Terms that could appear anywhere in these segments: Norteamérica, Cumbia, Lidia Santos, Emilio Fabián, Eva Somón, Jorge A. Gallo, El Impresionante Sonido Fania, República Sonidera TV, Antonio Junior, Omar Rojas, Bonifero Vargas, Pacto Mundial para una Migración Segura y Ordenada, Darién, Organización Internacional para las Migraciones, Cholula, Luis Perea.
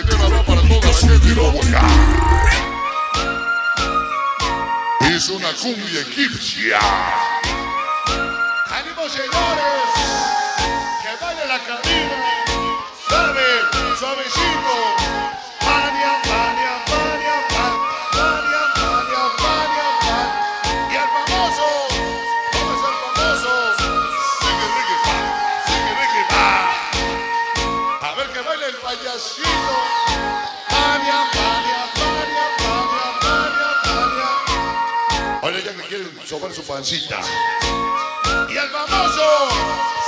Ese tema va para toda la gente loca. Es una cumbia egipcia. ¡Ánimo, señores! ¡Que vaya la cabina! ¡Suave, suavecito! ¡Fania, Fania, Fania, Fania, Fania, Fania, Fania! ¡Y el famoso! ¡Cómo es el famoso! ¡Sigue, Ricky, va! ¡Sigue, Ricky, va! ¡A ver que baile el payasito! ¡Fania, Fania, Fania, Fania, Fania, Fania! Ahora ya que quieren sobar su pancita. Y el famoso,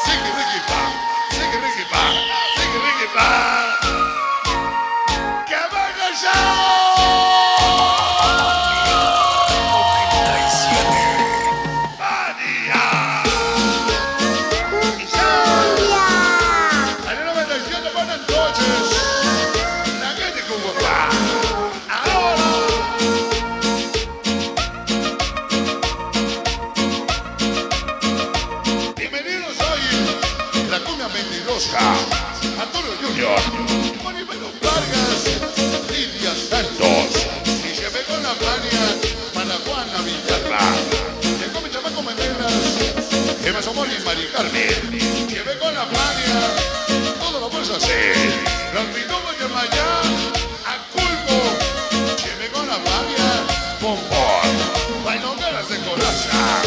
sigue Ricky Pan, sigue Ricky Pan, sigue Ricky Pan. ¡Que venga el show! ¡Fania! ¡Y show! En el 97, buenas noches. La gente con guapa. Antonio Junior, Bonifero Vargas, Lidia Santos, y se ve con la Fania, Managuana Villarra, llegó mi chamaco Meneras, Eva Somón y Mari Carmen, se ve con la Fania, toda la bolsa se, los pitobos de Maya, Aculco, se ve con la Fania, Pompón, Bailongueras de Coraza,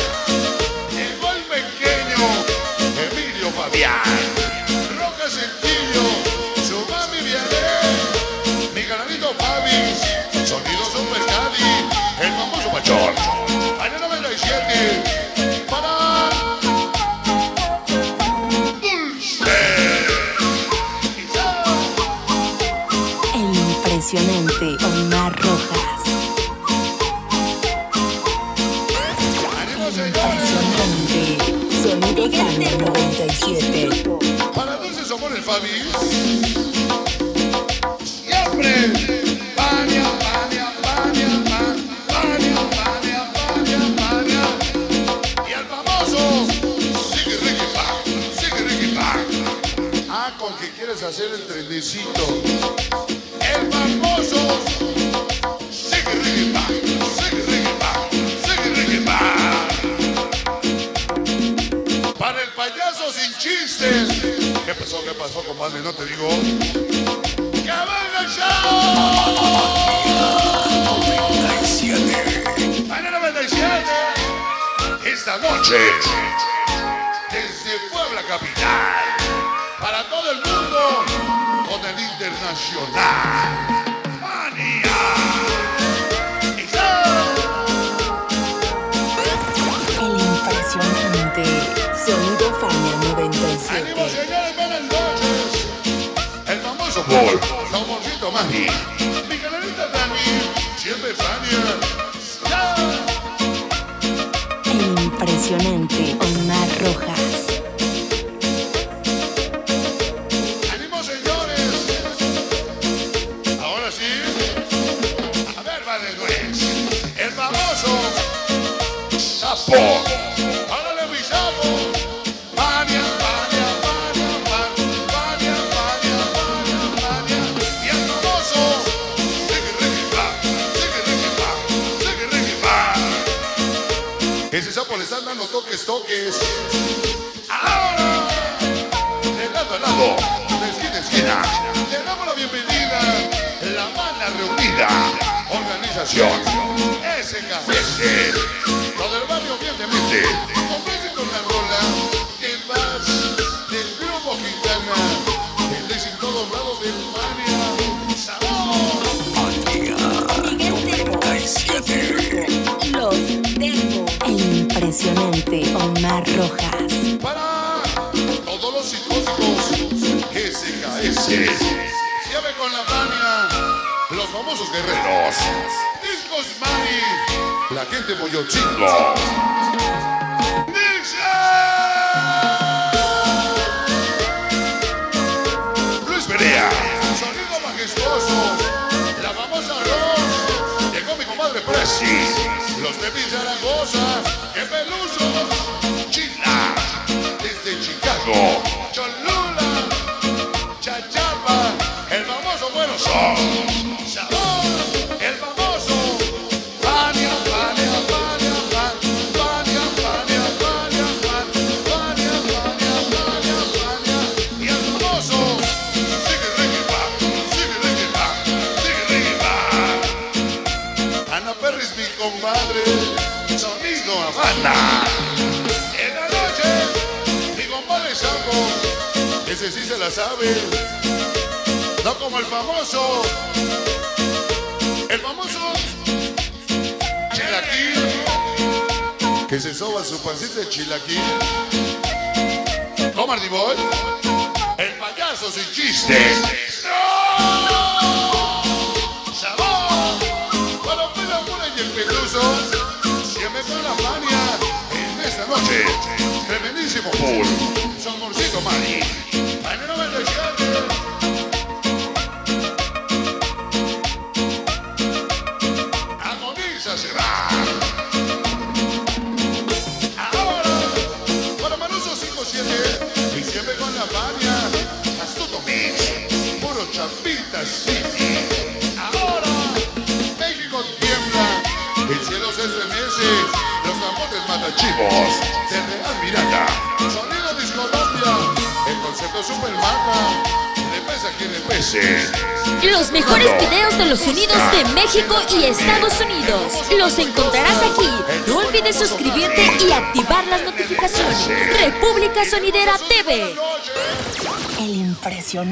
llegó el pequeño, Emilio Fabián. Sencillo, su mami viene, mi canalito Pavis, sonido super Cali, el famoso Pachón, año 97, para Dulce. El impresionante Omar Rojas. Impresionante, sonido Fania 97. Para Dulce Somón el Fabi. Siempre. Fania, Fania, Fania, Fania, Fania, Fania, Fania. Y el famoso. Sigue Ricky Pack, sigue Ricky Pack. Ah, con que quieres hacer el trenecito. El famoso. Sigue Ricky Pack, sigue Ricky Pack, sigue Ricky Pack. Para el payaso sin chistes. ¿Qué pasó, compadre? No te digo. ¡Que venga el show! 97. Año 97. Esta noche. Desde Puebla capital. Para todo el mundo. Con el internacional. ¡Fania! ¡Y show! El impresionante Sonido Fania 97. ¡Ánimo, señores! Bol, Saumorcito Magi, mi canalita Dani, siempre Fania. El impresionante Omar Rojas. ¡Ánimo, señores! Ahora sí, a ver, vale, pues, el famoso Sapo. Ahora le avisamos. Ese sapo le están dando toques, toques. Ahora, de lado a lado, de esquina a esquina, le damos la bienvenida, la mala reunida, organización, SKC, todo el barrio obviamente, ofrecen con la rola, en paz, del grupo Quintana, el éxito doblado de Fania, sabor, Miguel 97, los dejo. Impresionante Omar Rojas. Para todos los psicóticos, SKS. Llave con la Fania, los famosos guerreros. Discos Mari, la gente Boyochingo. ¡Nixon! Luis Perea, sonido majestuoso. La famosa Ross, llegó mi comadre Presi. Los de Zaragoza, que peluso, China, desde Chicago, Cholula, Chachapa, el famoso Buenos Aires. ese sí se la sabe. No como el famoso. El famoso chilaquil, que se soba su pancita de chilaquil. Omar Rojas, el payaso sin chistes. ¡No! ¡Sabor! Para la mula y el peluso, que me fue la Fania en esta noche. Tremendísimo pool. Son Morcito Mari. ¡Ay, no me dejaron! Sí, sí. Ahora México tiembla, el cielo se estremece, los tambores matan chivos, se real miranda, sonido discolombia, el concepto super mata, le pesa que le pese. Los mejores videos de los sonidos de México y Estados Unidos los encontrarás aquí. No olvides suscribirte y activar las notificaciones. República Sonidera TV. El impresionante.